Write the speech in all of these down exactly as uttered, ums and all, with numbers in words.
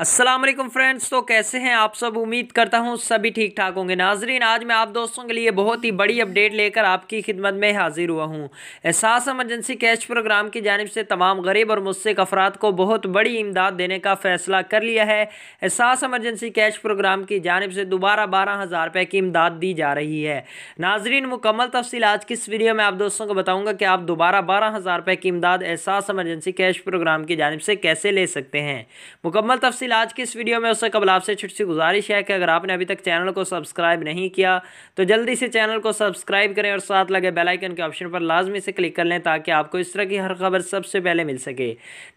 अस्सलाम वालेकुम फ्रेंड्स, तो कैसे हैं आप सब। उम्मीद करता हूं सभी ठीक ठाक होंगे। नाजरीन, आज मैं आप दोस्तों के लिए बहुत ही बड़ी अपडेट लेकर आपकी खिदमत में हाजिर हुआ हूं। एहसास एमरजेंसी कैश प्रोग्राम की जानिब से तमाम गरीब और मुस्तहक अफराद को बहुत बड़ी इमदाद देने का फ़ैसला कर लिया है। एहसास एमरजेंसी कैश प्रोग्राम की जानिब से दोबारा बारह हज़ार रुपये की इमदाद दी जा रही है। नाजरीन, मुकम्मल तफसील आज की इस वीडियो में आप दोस्तों को बताऊँगा कि आप दोबारा बारह हज़ार रुपये की इमदाद एहसास एमरजेंसी कैश प्रोग्राम की जानिब से कैसे ले सकते हैं। मुकम्मल तफसील आज की इस वीडियो में। उससे कबल आपसे छोटी सी गुजारिश है कि अगर आपने अभी तक चैनल को सब्सक्राइब नहीं किया तो जल्दी से चैनल को सब्सक्राइब करें और साथ लगे बेल आइकन के ऑप्शन पर लाजमी से क्लिक कर लें ताकि आपको इस तरह की हर खबर सबसे पहले मिल सके।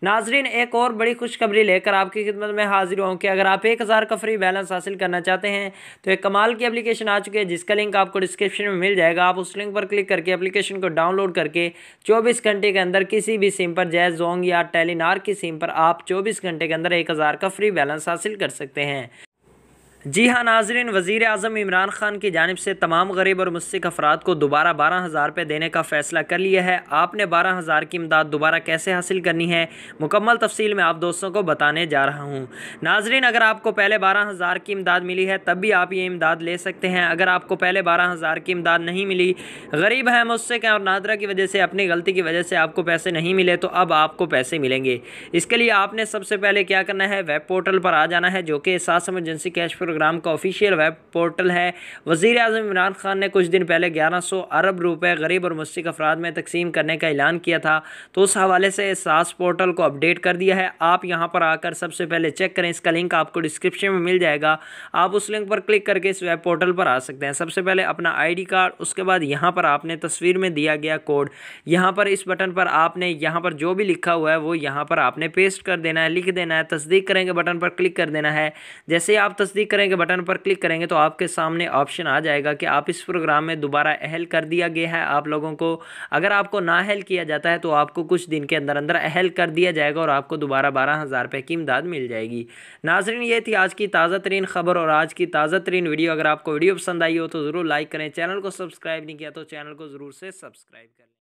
नाजरीन, एक और बड़ी खुशखबरी लेकर आपकी खिदमत में हाजिर हूं कि अगर आप एक हज़ार का फ्री बैलेंस हासिल करना चाहते हैं तो एक कमाल की एप्लीकेशन आ चुकी है जिसका लिंक आपको डिस्क्रिप्शन में मिल जाएगा। आप उस लिंक पर क्लिक करके एप्लीकेशन को डाउनलोड करके चौबीस घंटे के अंदर किसी भी सिम पर, जैज़, जोंग या टेलीनार की सिम पर आप चौबीस घंटे के अंदर एक हज़ार का फ्री बैलेंस हासिल कर सकते हैं। जी हाँ नाजरीन, वज़ीर-ए-आज़म इमरान ख़ान की जानिब से तमाम गरीब और मुस्तहक़ अफराद को दोबारा बारह हज़ार रुपये देने का फ़ैसला कर लिया है। आपने बारह हज़ार की इमदाद दोबारा कैसे हासिल करनी है, मुकम्मल तफसील में आप दोस्तों को बताने जा रहा हूँ। नाजरीन, अगर आपको पहले बारह हज़ार की इमदाद मिली है तब भी आप ये इमदाद ले सकते हैं। अगर आपको पहले बारह हज़ार की इमदाद नहीं मिली, गरीब हैं, मुस्तहक़ हैं और नादरा की वजह से, अपनी गलती की वजह से आपको पैसे नहीं मिले, तो अब आपको पैसे मिलेंगे। इसके लिए आपने सबसे पहले क्या करना है, वेब पोर्टल पर आ जाना है जो कि एहसास एमरजेंसी कैश प्रोग्राम का ऑफिशियल वेब पोर्टल है। वज़ीर-ए-आज़म इमरान ख़ान ने कुछ दिन पहले ग्यारह सौ अरब रुपए गरीब और मुस्तहक़ अफराद में तकसीम करने का ऐलान किया था, तो उस हवाले से एहसास पोर्टल को अपडेट कर दिया है। आप यहां पर आकर सबसे पहले चेक करें, इसका लिंक आपको डिस्क्रिप्शन में मिल जाएगा। आप उस लिंक पर क्लिक करके इस वेब पोर्टल पर आ सकते हैं। सबसे पहले अपना आई डी कार्ड, उसके बाद यहाँ पर आपने तस्वीर में दिया गया कोड, यहाँ पर इस बटन पर आपने यहाँ पर जो भी लिखा हुआ है वो यहाँ पर आपने पेस्ट कर देना है, लिख देना है। तस्दीक करेंगे बटन पर क्लिक कर देना है। जैसे आप तस्दीक करेंगे बटन पर क्लिक करेंगे तो आपके सामने ऑप्शन आ जाएगा कि आप इस प्रोग्राम में दोबारा अहल कर दिया गया है आप लोगों को। अगर आपको नाअहल किया जाता है तो आपको कुछ दिन के अंदर अंदर अहल कर दिया जाएगा और आपको दोबारा बारह हज़ार रुपये की इमदाद मिल जाएगी। नाजरीन, ये थी आज की ताज़ा तरीन खबर और आज की ताज़ा तरीन वीडियो। अगर आपको वीडियो पसंद आई हो तो ज़रूर लाइक करें, चैनल को सब्सक्राइब नहीं किया तो चैनल को ज़रूर से सब्सक्राइब करें।